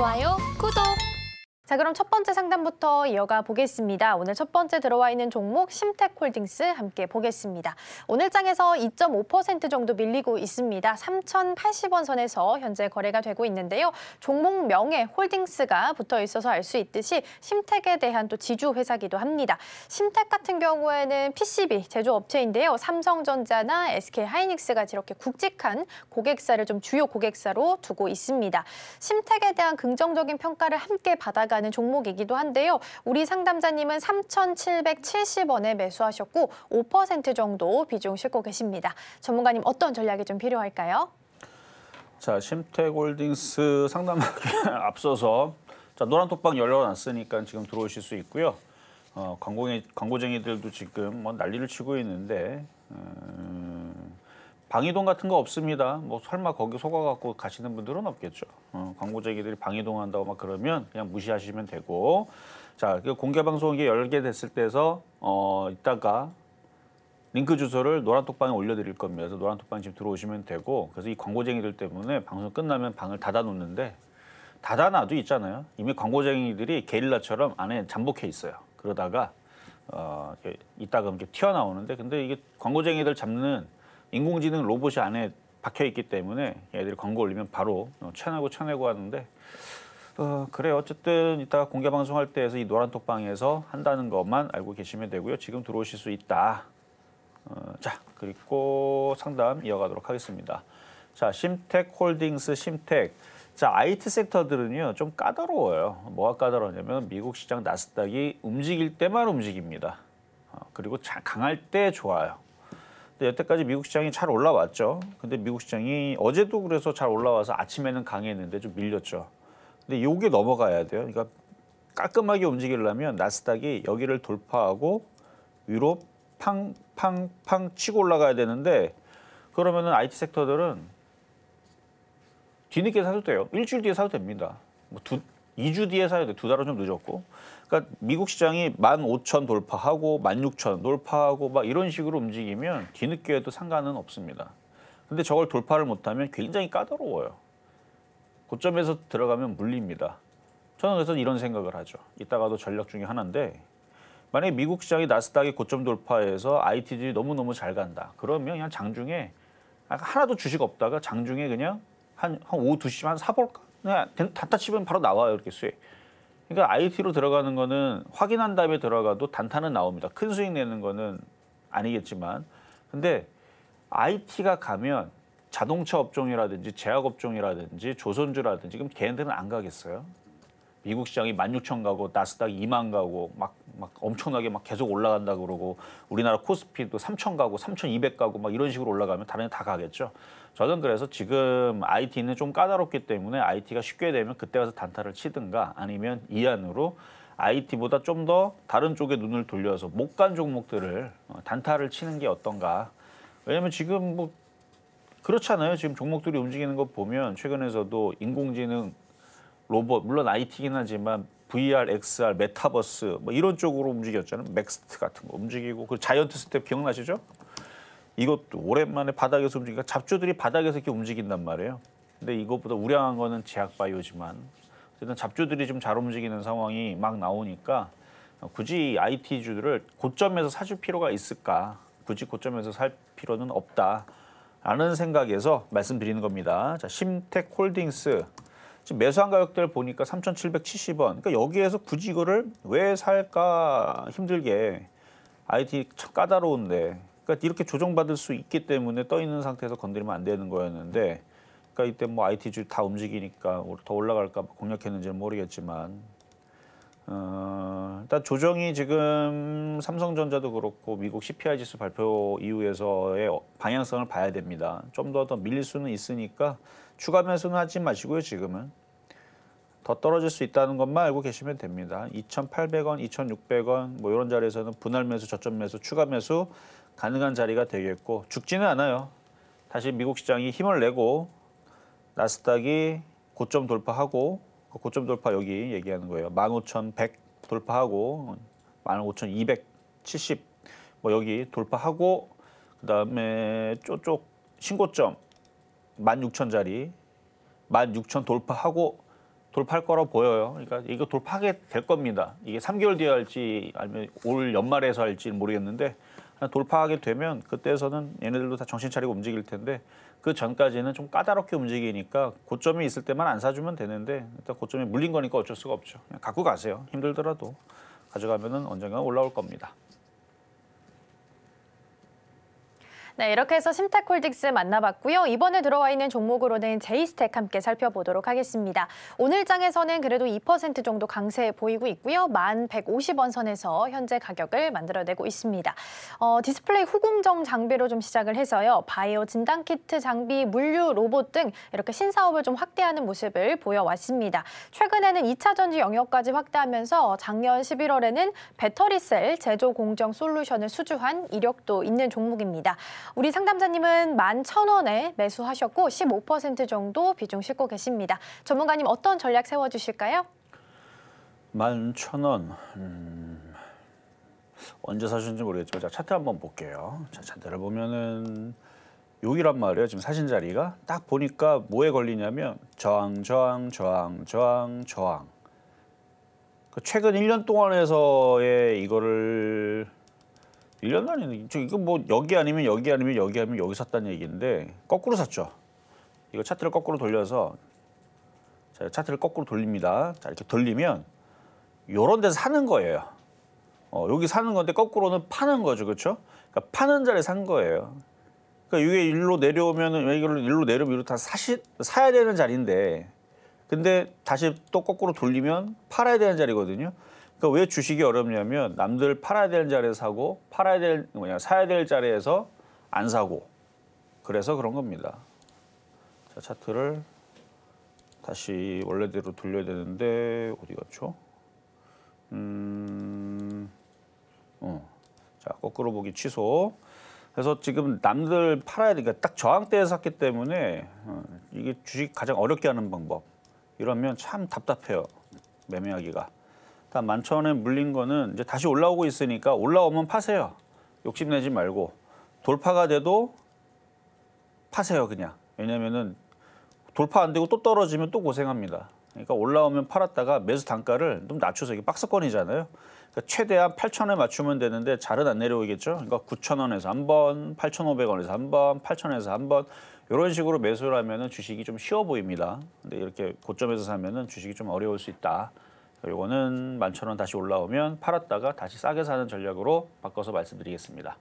좋아요, 구독! 자, 그럼 첫 번째 상담부터 이어가 보겠습니다. 오늘 첫 번째 들어와 있는 종목 심텍홀딩스 함께 보겠습니다. 오늘장에서 2.5% 정도 밀리고 있습니다. 3,080원 선에서 현재 거래가 되고 있는데요. 종목명에 홀딩스가 붙어 있어서 알 수 있듯이 심텍에 대한 또 지주회사기도 합니다. 심텍 같은 경우에는 PCB 제조업체인데요. 삼성전자나 SK하이닉스 같이 이렇게 굵직한 고객사를 좀 주요 고객사로 두고 있습니다. 심텍에 대한 긍정적인 평가를 함께 받아가 는 종목이기도 한데요. 우리 상담자님은 3,770원에 매수하셨고 5% 정도 비중 싣고 계십니다. 전문가님 어떤 전략이 좀 필요할까요? 자, 심텍홀딩스 상담하기 앞서서 자, 노란 톡방 열려놨으니까 지금 들어오실 수 있고요. 광고쟁이들도 지금 뭐 난리를 치고 있는데 방이동 같은 거 없습니다. 뭐 설마 거기 속아갖고 가시는 분들은 없겠죠. 광고쟁이들이 방이동 한다고 막 그러면 그냥 무시하시면 되고. 자, 그 공개방송이 열게 됐을 때에서 이따가 링크 주소를 노란톡방에 올려드릴 겁니다. 그래서 노란톡방 지금 들어오시면 되고. 그래서 이 광고쟁이들 때문에 방송 끝나면 방을 닫아놓는데 닫아놔도 있잖아요. 이미 광고쟁이들이 게릴라처럼 안에 잠복해 있어요. 그러다가 이따가 이렇게 튀어나오는데 근데 이게 광고쟁이들 잡는 인공지능 로봇이 안에 박혀있기 때문에 얘들이 광고 올리면 바로 쳐내고 하는데 그래 어쨌든 이따 공개방송할 때에서 이 노란톡방에서 한다는 것만 알고 계시면 되고요. 지금 들어오실 수 있다. 자, 그리고 상담 이어가도록 하겠습니다. 자, 심텍홀딩스 심텍. 자, IT 섹터들은요 좀 까다로워요. 뭐가 까다로우냐면 미국 시장 나스닥이 움직일 때만 움직입니다. 그리고 강할 때 좋아요. 여태까지 미국 시장이 잘 올라왔죠. 근데 미국 시장이 어제도 그래서 잘 올라와서 아침에는 강했는데 좀 밀렸죠. 근데 요게 넘어가야 돼요. 그러니까 깔끔하게 움직이려면 나스닥이 여기를 돌파하고 위로 팡팡팡 치고 올라가야 되는데 그러면은 IT 섹터들은 뒤늦게 사도 돼요. 일주일 뒤에 사도 됩니다. 뭐 2주 뒤에 사야 돼. 두 달은 좀 늦었고. 그러니까 미국 시장이 15,000 돌파하고 16,000 돌파하고 막 이런 식으로 움직이면 뒤늦게 해도 상관은 없습니다. 근데 저걸 돌파를 못하면 굉장히 까다로워요. 고점에서 들어가면 물립니다. 저는 그래서 이런 생각을 하죠. 이따가도 전략 중에 하나인데 만약에 미국 시장이 나스닥이 고점 돌파해서 IT들이 너무너무 잘 간다. 그러면 그냥 장중에 하나도 주식 없다가 장중에 그냥 한 오후 2시만 사볼까? 단타 치면 바로 나와요, 이렇게 수익. 그러니까 IT로 들어가는 거는 확인한 다음에 들어가도 단타는 나옵니다. 큰 수익 내는 거는 아니겠지만. 근데 IT가 가면 자동차 업종이라든지 제약 업종이라든지 조선주라든지 그럼 걔네들은 안 가겠어요. 미국 시장이 16,000 가고 나스닥 2만 가고 막 엄청나게 막 계속 올라간다 그러고 우리나라 코스피도 3,000 가고 3,200 가고 막 이런 식으로 올라가면 다른 데 다 가겠죠. 저는 그래서 지금 IT는 좀 까다롭기 때문에 IT가 쉽게 되면 그때 가서 단타를 치든가 아니면 이 안으로 IT보다 좀 더 다른 쪽에 눈을 돌려서 못 간 종목들을 단타를 치는 게 어떤가. 왜냐면 지금 뭐 그렇잖아요. 지금 종목들이 움직이는 거 보면 최근에서도 인공지능 로봇, 물론 IT긴 하지만 VR, XR, 메타버스 뭐 이런 쪽으로 움직였잖아요. 맥스트 같은 거 움직이고 그 자이언트 스텝 기억나시죠? 이것도 오랜만에 바닥에서 움직이니까 잡주들이 바닥에서 이렇게 움직인단 말이에요. 근데 이것보다 우량한 거는 제약바이오지만 일단 잡주들이 좀 잘 움직이는 상황이 막 나오니까 굳이 IT주들을 고점에서 사줄 필요가 있을까? 굳이 고점에서 살 필요는 없다라는 생각에서 말씀드리는 겁니다. 자, 심텍홀딩스. 지금 매수한 가격대를 보니까 3,770원. 그러니까 여기에서 굳이 이거를 왜 살까 힘들게. IT 참 까다로운데. 그러니까 이렇게 조정받을 수 있기 때문에 떠있는 상태에서 건드리면 안 되는 거였는데. 그러니까 이때 뭐 IT주 다 움직이니까 더 올라갈까 공략했는지는 모르겠지만. 일단 조정이 지금 삼성전자도 그렇고 미국 CPI 지수 발표 이후에서의 방향성을 봐야 됩니다. 좀 더 밀릴 수는 있으니까 추가 매수는 하지 마시고요. 지금은 더 떨어질 수 있다는 것만 알고 계시면 됩니다. 2,800원, 2,600원 뭐 이런 자리에서는 분할 매수, 저점 매수, 추가 매수 가능한 자리가 되겠고 죽지는 않아요. 다시 미국 시장이 힘을 내고 나스닥이 고점 돌파하고 고점 돌파 여기 얘기하는 거예요. 15,100 돌파하고 15,270 뭐 여기 돌파하고 그다음에 쪼쪽 신고점 16,000 자리 16,000 돌파하고 돌파할 거로 보여요. 그러니까 이거 돌파하게 될 겁니다. 이게 3개월 뒤에 할지 아니면 올 연말에서 할지는 모르겠는데 돌파하게 되면 그때에서는 얘네들도 다 정신 차리고 움직일 텐데 그 전까지는 좀 까다롭게 움직이니까 고점이 있을 때만 안 사주면 되는데 일단 고점에 물린 거니까 어쩔 수가 없죠. 그냥 갖고 가세요. 힘들더라도 가져가면은 언젠가 올라올 겁니다. 네, 이렇게 해서 심텍홀딩스 만나봤고요. 이번에 들어와 있는 종목으로는 제이스텍 함께 살펴보도록 하겠습니다. 오늘 장에서는 그래도 2% 정도 강세 보이고 있고요. 11,150원 선에서 현재 가격을 만들어내고 있습니다. 디스플레이 후공정 장비로 좀 시작을 해서요. 바이오 진단키트 장비, 물류, 로봇 등 이렇게 신사업을 좀 확대하는 모습을 보여왔습니다. 최근에는 2차전지 영역까지 확대하면서 작년 11월에는 배터리셀 제조 공정 솔루션을 수주한 이력도 있는 종목입니다. 우리 상담자님은 11,000원에 매수하셨고 15% 정도 비중 싣고 계십니다. 전문가님 어떤 전략 세워주실까요? 11,000원. 언제 사셨는지 모르겠지만 제가 차트 한번 볼게요. 자, 차트를 보면은 여기란 말이에요. 지금 사신 자리가 딱 보니까 뭐에 걸리냐면 저항, 저항, 저항, 저항, 저항. 그 최근 1년 동안에서의 이거를 1년 만에 이거 뭐 여기 아니면 여기 아니면 여기 아니면 여기 샀다는 얘기인데 거꾸로 샀죠. 이거 차트를 거꾸로 돌려서 자, 차트를 거꾸로 돌립니다. 자, 이렇게 돌리면 요런 데서 사는 거예요. 여기 사는 건데 거꾸로는 파는 거죠. 그렇죠? 그러니까 파는 자리에 산 거예요. 그러니까 이게 일로 내려오면은 왜 이걸 일로 내려오면 이렇게 다 사야 되는 자리인데 근데 다시 또 거꾸로 돌리면 팔아야 되는 자리거든요. 그러니까 왜 주식이 어렵냐면 남들 팔아야 되는 자리에서 사고 사야 될 자리에서 안 사고 그래서 그런 겁니다. 자, 차트를 다시 원래대로 돌려야 되는데 어디 갔죠? 자, 거꾸로 보기 취소. 그래서 지금 남들 팔아야 되니까 딱 저항대에 샀기 때문에 이게 주식 가장 어렵게 하는 방법. 이러면 참 답답해요. 매매하기가. 다 11,000원에 물린 거는 이제 다시 올라오고 있으니까 올라오면 파세요. 욕심내지 말고 돌파가 돼도 파세요 그냥. 왜냐면은 돌파 안 되고 또 떨어지면 또 고생합니다. 그러니까 올라오면 팔았다가 매수 단가를 좀 낮춰서 이게 박스권이잖아요. 그러니까 최대한 8,000원에 맞추면 되는데 잘은 안 내려오겠죠. 그러니까 9,000원에서 한 번, 8,500원에서 한 번, 8,000원에서 한 번 이런 식으로 매수를 하면은 주식이 좀 쉬워 보입니다. 근데 이렇게 고점에서 사면은 주식이 좀 어려울 수 있다. 요거는 11,000원 다시 올라오면 팔았다가 다시 싸게 사는 전략으로 바꿔서 말씀드리겠습니다.